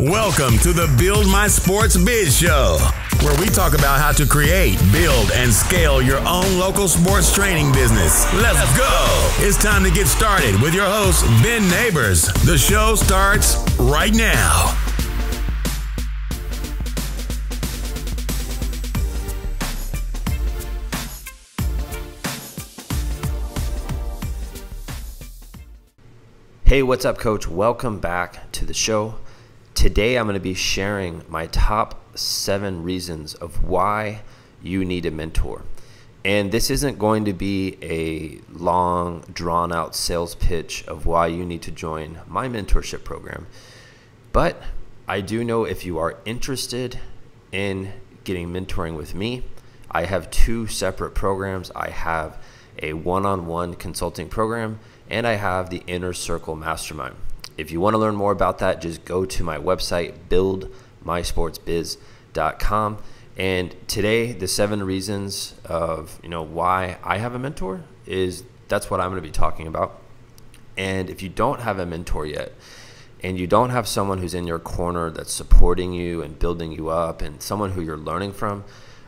Welcome to the Build My Sports Biz Show, where we talk about how to create, build, and scale your own local sports training business. Let's go! It's time to get started with your host, Ben Nabers. The show starts right now. Hey, what's up, coach? Welcome back to the show. Today I'm going to be sharing my top 7 reasons of why you need a mentor. And this isn't going to be a long, drawn-out sales pitch of why you need to join my mentorship program. But I do know if you are interested in getting mentoring with me, I have 2 separate programs. I have a one-on-one consulting program, and I have the Inner Circle Mastermind. If you want to learn more about that, just go to my website, buildmysportsbiz.com. And today, the 7 reasons of why I have a mentor is that's what I'm going to be talking about. And if you don't have a mentor yet, and you don't have someone who's in your corner that's supporting you and building you up, and someone who you're learning from,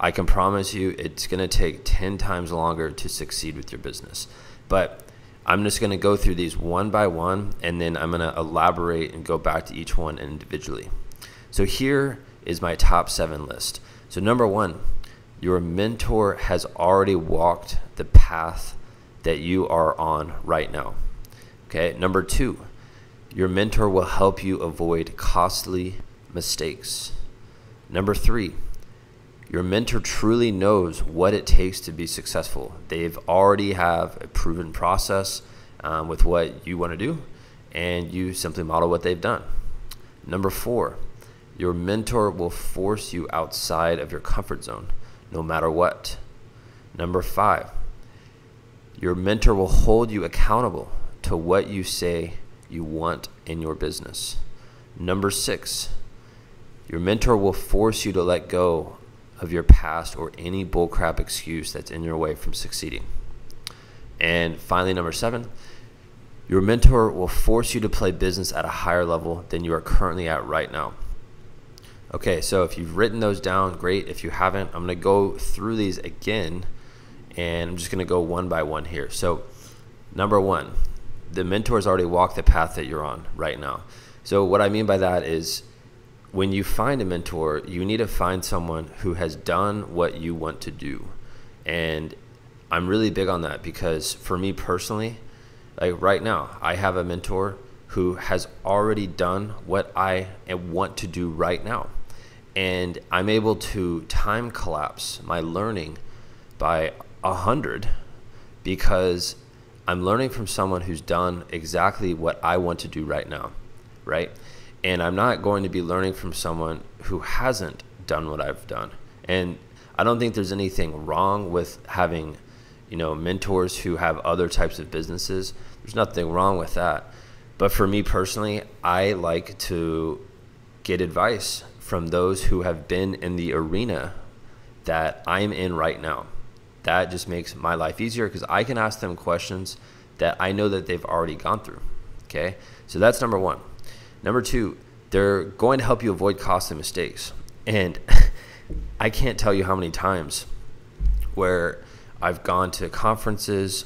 I can promise you it's going to take 10 times longer to succeed with your business. But I'm just going to go through these one by one, and then I'm going to elaborate and go back to each one individually. So here is my top 7 list. So number 1, your mentor has already walked the path that you are on right now. Okay. Number 2, your mentor will help you avoid costly mistakes. Number 3, your mentor truly knows what it takes to be successful. They've already have a proven process with what you want to do, and you simply model what they've done. Number 4, your mentor will force you outside of your comfort zone, no matter what. Number 5, your mentor will hold you accountable to what you say you want in your business. Number 6, your mentor will force you to let go of your past or any bullcrap excuse that's in your way from succeeding. And finally, number 7, your mentor will force you to play business at a higher level than you are currently at right now. Okay, so if you've written those down, great. If you haven't, I'm gonna go through these again, and I'm just gonna go one by one here. So number 1, the mentor's already walked the path that you're on right now. So what I mean by that is, when you find a mentor, you need to find someone who has done what you want to do. And I'm really big on that, because for me personally, like right now, I have a mentor who has already done what I want to do right now. And I'm able to time collapse my learning by 100 because I'm learning from someone who's done exactly what I want to do right now, right? And I'm not going to be learning from someone who hasn't done what I've done. And I don't think there's anything wrong with having, mentors who have other types of businesses. There's nothing wrong with that. But for me personally, I like to get advice from those who have been in the arena that I'm in right now. That just makes my life easier because I can ask them questions that I know that they've already gone through. Okay? So that's number 1. Number 2, they're going to help you avoid costly mistakes. And I can't tell you how many times where I've gone to conferences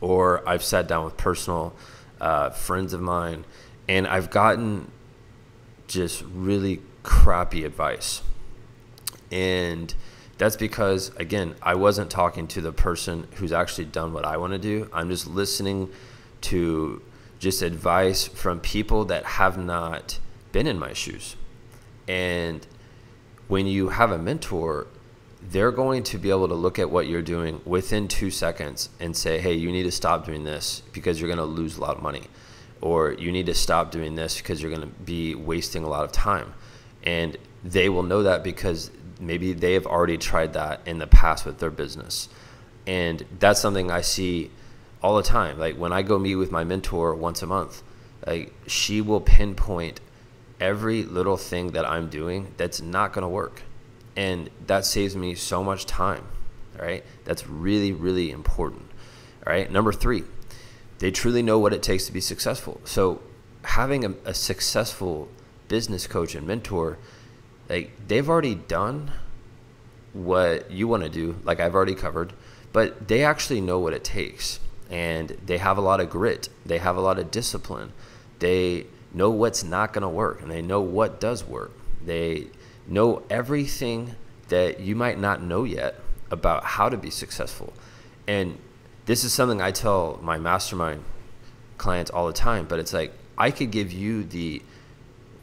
or I've sat down with personal friends of mine, and I've gotten just really crappy advice. And that's because, again, I wasn't talking to the person who's actually done what I want to do. I'm just listening to just advice from people that have not been in my shoes. And when you have a mentor, they're going to be able to look at what you're doing within 2 seconds and say, hey, you need to stop doing this because you're gonna lose a lot of money, or you need to stop doing this because you're gonna be wasting a lot of time. And they will know that because maybe they have already tried that in the past with their business. And that's something I see all the time. Like when I go meet with my mentor once a month, like she will pinpoint every little thing that I'm doing that's not going to work. And that saves me so much time. All right. That's really, really important. All right. Number 3, they truly know what it takes to be successful. So having a successful business coach and mentor, like they've already done what you want to do, like I've already covered, but they actually know what it takes, and they have a lot of grit, they have a lot of discipline, they know what's not going to work, and they know what does work. They know everything that you might not know yet about how to be successful. And this is something I tell my mastermind clients all the time, but it's like, I could give you the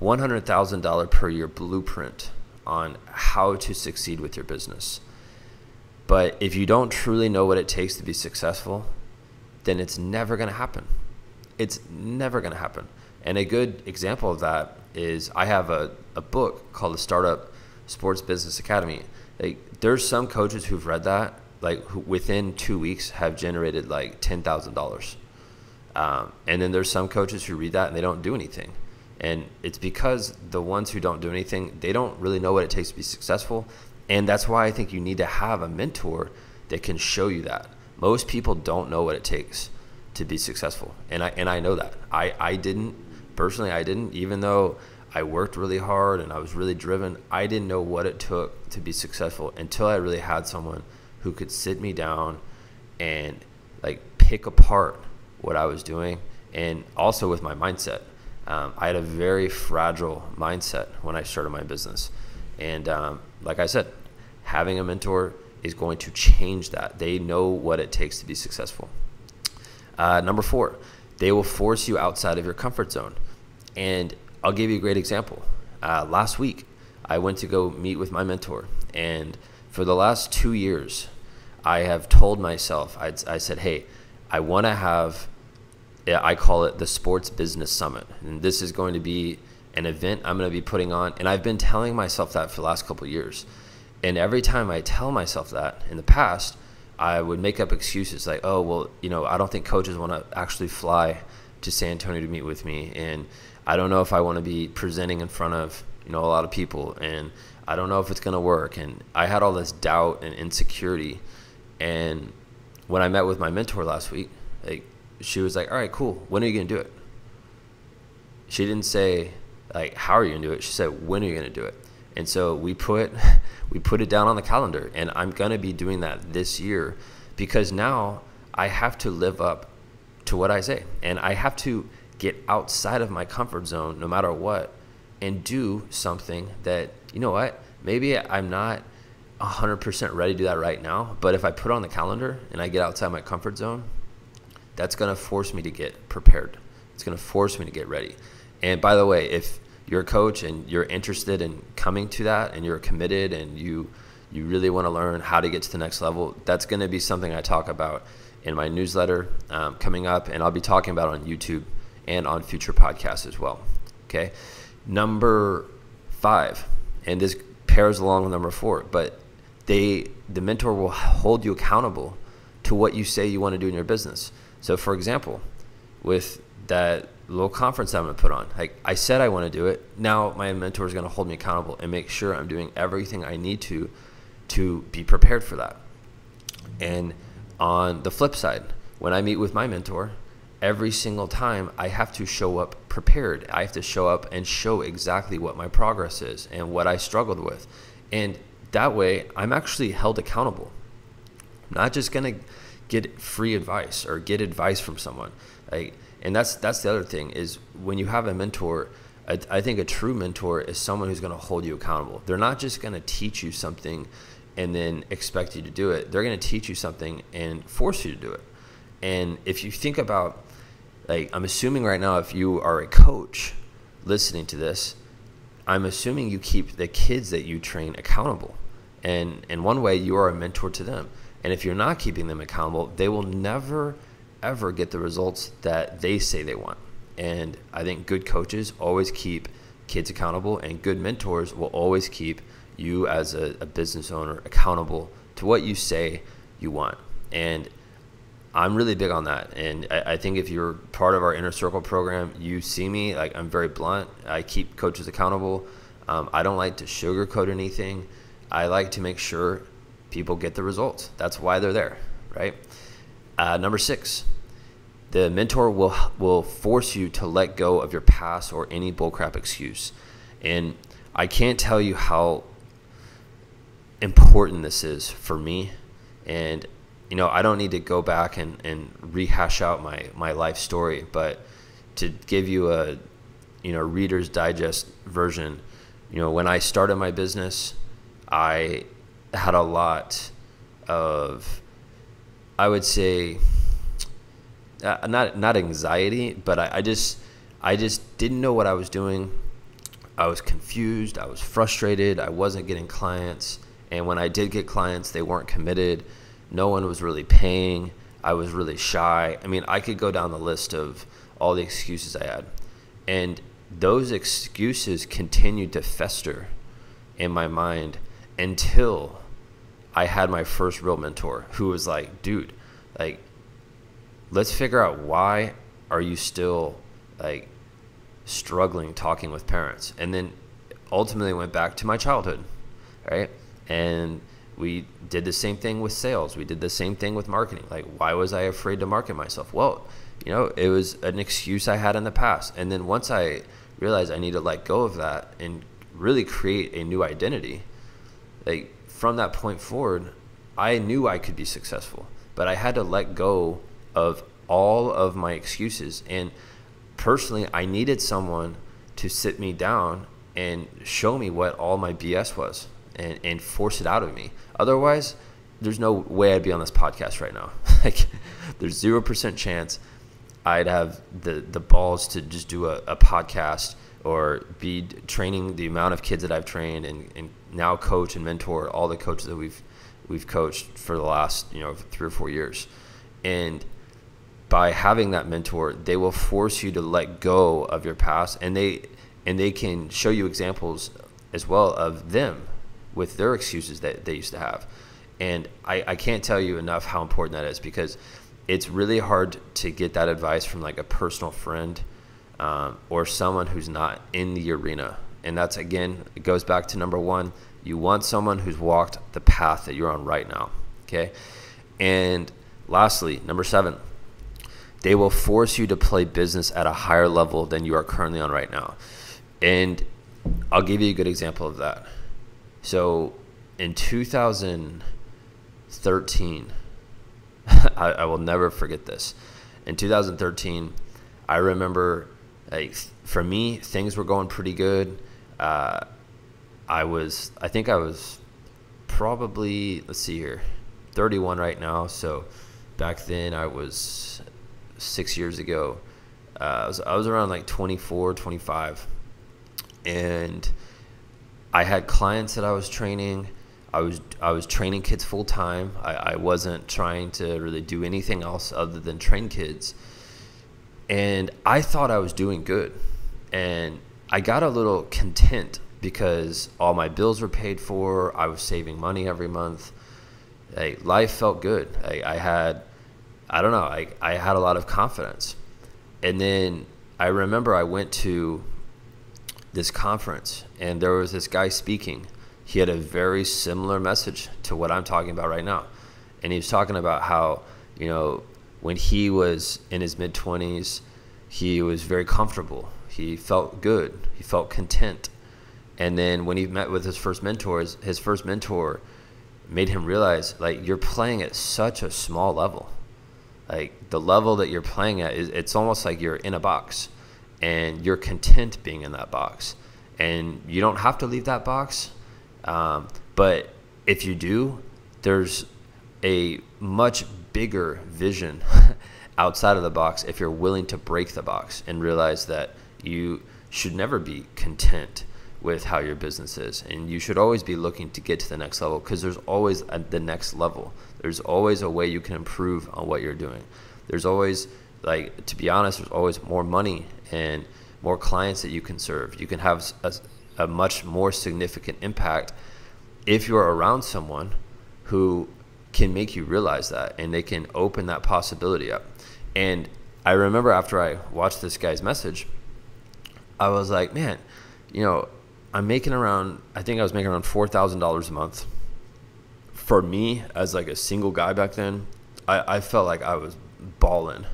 $100,000 per year blueprint on how to succeed with your business. But if you don't truly know what it takes to be successful, then it's never going to happen. It's never going to happen. And a good example of that is I have a book called The Startup Sports Business Academy. Like, there's some coaches who've read that, like, who within 2 weeks have generated like $10,000. And then there's some coaches who read that and they don't do anything. And it's because the ones who don't do anything, they don't really know what it takes to be successful. And that's why I think you need to have a mentor that can show you that. Most people don't know what it takes to be successful. And I know that. I didn't. Personally, I didn't. Even though I worked really hard and I was really driven, I didn't know what it took to be successful until I really had someone who could sit me down and like pick apart what I was doing, and also with my mindset. I had a very fragile mindset when I started my business. And like I said, having a mentor is going to change that. They know what it takes to be successful. Number 4, they will force you outside of your comfort zone. And I'll give you a great example. Last week, I went to go meet with my mentor. And for the last 2 years, I have told myself, I said, hey, I want to have, I call it the Sports Business Summit. And this is going to be an event I'm going to be putting on. And I've been telling myself that for the last couple of years. And every time I tell myself that in the past, I would make up excuses like, oh, well, you know, I don't think coaches want to actually fly to San Antonio to meet with me. And I don't know if I want to be presenting in front of, you know, a lot of people. And I don't know if it's going to work. And I had all this doubt and insecurity. And when I met with my mentor last week, like, she was like, all right, cool. When are you going to do it? She didn't say, like, how are you going to do it? She said, when are you going to do it? And so we put it down on the calendar, and I'm going to be doing that this year, because now I have to live up to what I say, and I have to get outside of my comfort zone no matter what and do something that, you know what, maybe I'm not 100% ready to do that right now, but if I put it on the calendar and I get outside my comfort zone, that's going to force me to get prepared. It's going to force me to get ready. And by the way, if you're a coach and you're interested in coming to that and you're committed and you really want to learn how to get to the next level, that's going to be something I talk about in my newsletter coming up, and I'll be talking about it on YouTube and on future podcasts as well. Okay. Number 5, and this pairs along with number 4, but the mentor will hold you accountable to what you say you want to do in your business. So for example, with that little conference I'm going to put on, like I said I want to do it. Now my mentor is going to hold me accountable and make sure I'm doing everything I need to be prepared for that. And on the flip side, when I meet with my mentor, every single time I have to show up prepared. I have to show up and show exactly what my progress is and what I struggled with. And that way I'm actually held accountable. I'm not just going to get free advice or get advice from someone. Like, and that's the other thing is when you have a mentor, I think a true mentor is someone who's going to hold you accountable. They're not just going to teach you something and then expect you to do it. They're going to teach you something and force you to do it. And if you think about, like, I'm assuming right now if you are a coach listening to this, I'm assuming you keep the kids that you train accountable. And in one way, you are a mentor to them. And if you're not keeping them accountable, they will never ever get the results that they say they want. And I think good coaches always keep kids accountable, and good mentors will always keep you as a business owner accountable to what you say you want. And I'm really big on that. And I think if you're part of our Inner Circle program, you see me, like, I'm very blunt. I keep coaches accountable. I don't like to sugarcoat anything. I like to make sure people get the results. That's why they're there, right? Number 6, the mentor will force you to let go of your past or any bullcrap excuse. And I can't tell you how important this is for me. And, you know, I don't need to go back and rehash out my life story, but to give you a, you know, Reader's Digest version, you know, when I started my business, I had a lot of, I would say, not anxiety, but I just didn't know what I was doing. I was confused. I was frustrated. I wasn't getting clients. And when I did get clients, they weren't committed. No one was really paying. I was really shy. I mean, I could go down the list of all the excuses I had. And those excuses continued to fester in my mind until I had my first real mentor who was like, dude, like, let's figure out, why are you still like struggling talking with parents? And then ultimately went back to my childhood, right? And we did the same thing with sales. We did the same thing with marketing. Like, why was I afraid to market myself? Well, you know, it was an excuse I had in the past. And then once I realized I need to let go of that and really create a new identity, like from that point forward, I knew I could be successful, but I had to let go of all of my excuses. And personally, I needed someone to sit me down and show me what all my BS was and force it out of me. Otherwise, there's no way I'd be on this podcast right now. Like, there's 0% chance I'd have the balls to just do a podcast or be training the amount of kids that I've trained and now coach and mentor all the coaches that we've coached for the last, you know, 3 or 4 years. And by having that mentor, they will force you to let go of your past, and they can show you examples as well of them with their excuses that they used to have. And I can't tell you enough how important that is, because it's really hard to get that advice from like a personal friend or someone who's not in the arena. And that's, again, it goes back to number one, you want someone who's walked the path that you're on right now, okay? And lastly, number 7, they will force you to play business at a higher level than you are currently on right now. And I'll give you a good example of that. So in 2013, I will never forget this. In 2013, I remember, like, for me, things were going pretty good. I think I was probably, let's see here, 31 right now. So back then, I was 6 years ago, I was around like 24, 25. And I had clients that I was training. I was training kids full time. I wasn't trying to really do anything else other than train kids. And I thought I was doing good. And I got a little content because all my bills were paid for. I was saving money every month. Like, life felt good. I had a lot of confidence. And then I remember I went to this conference, and there was this guy speaking. He had a very similar message to what I'm talking about right now. And he was talking about how, you know, when he was in his mid-20s, he was very comfortable. He felt good. He felt content. And then when he met with his first mentor made him realize, like, you're playing at such a small level. Like, the level that you're playing at, it's almost like you're in a box, and you're content being in that box, and you don't have to leave that box. But if you do, there's a much bigger vision outside of the box if you're willing to break the box and realize that you should never be content with how your business is, and you should always be looking to get to the next level, because there's always the next level. There's always a way you can improve on what you're doing. There's always, like, to be honest, there's always more money and more clients that you can serve. You can have a much more significant impact if you're around someone who can make you realize that, and they can open that possibility up. And I remember after I watched this guy's message, I was like, man, you know, I was making around $4,000 a month. For me, as like a single guy back then, I felt like I was balling.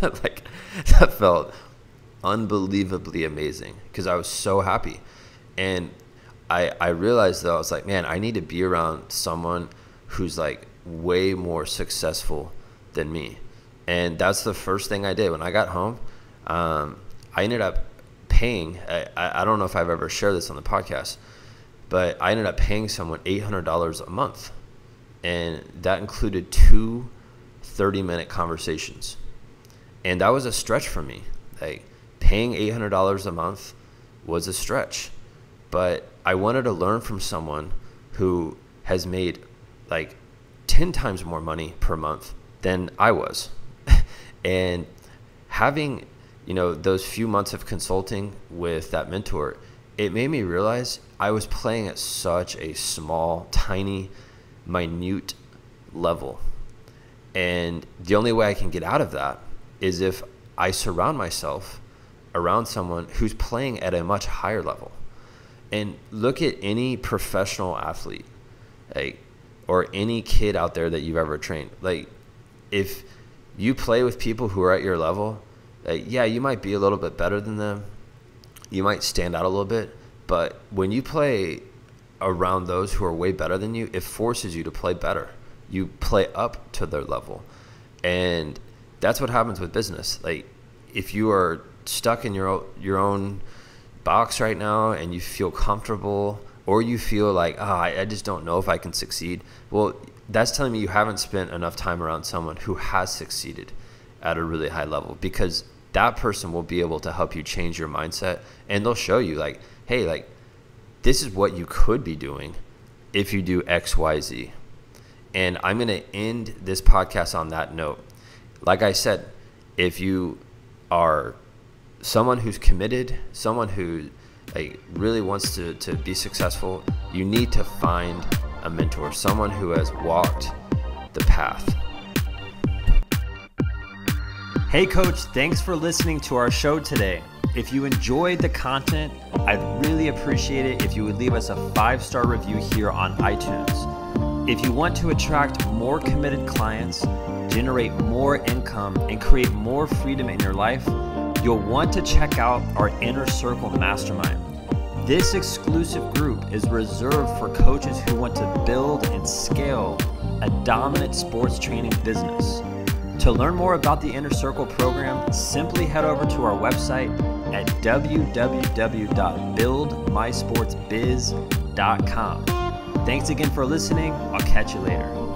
Like, that felt unbelievably amazing, because I was so happy. And I realized that I was like, man, I need to be around someone who's like way more successful than me. And that's the first thing I did when I got home. I ended up paying, I don't know if I've ever shared this on the podcast, but I ended up paying someone $800 a month. And that included two 30-minute conversations. And that was a stretch for me. Like, paying $800 a month was a stretch. But I wanted to learn from someone who has made like 10 times more money per month than I was. And having, you know, those few months of consulting with that mentor, it made me realize I was playing at such a small, tiny, minute level. And the only way I can get out of that is if I surround myself around someone who's playing at a much higher level. And look at any professional athlete, like, or any kid out there that you've ever trained. Like, if you play with people who are at your level, like, yeah, you might be a little bit better than them. You might stand out a little bit. But when you play around those who are way better than you, it forces you to play better. You play up to their level. And that's what happens with business. Like, if you are stuck in your own box right now and you feel comfortable, or you feel like, ah, I just don't know if I can succeed, well, that's telling me you haven't spent enough time around someone who has succeeded at a really high level, because that person will be able to help you change your mindset, and they'll show you like, hey, like, this is what you could be doing if you do X, Y, Z. And I'm going to end this podcast on that note. Like I said, if you are someone who's committed, someone who like really wants to be successful, you need to find a mentor, someone who has walked the path. Hey coach, thanks for listening to our show today. If you enjoyed the content, I'd really appreciate it if you would leave us a 5-star review here on iTunes. If you want to attract more committed clients, generate more income, and create more freedom in your life, you'll want to check out our Inner Circle Mastermind. This exclusive group is reserved for coaches who want to build and scale a dominant sports training business. To learn more about the Inner Circle program, simply head over to our website at www.buildmysportsbiz.com. Thanks again for listening. I'll catch you later.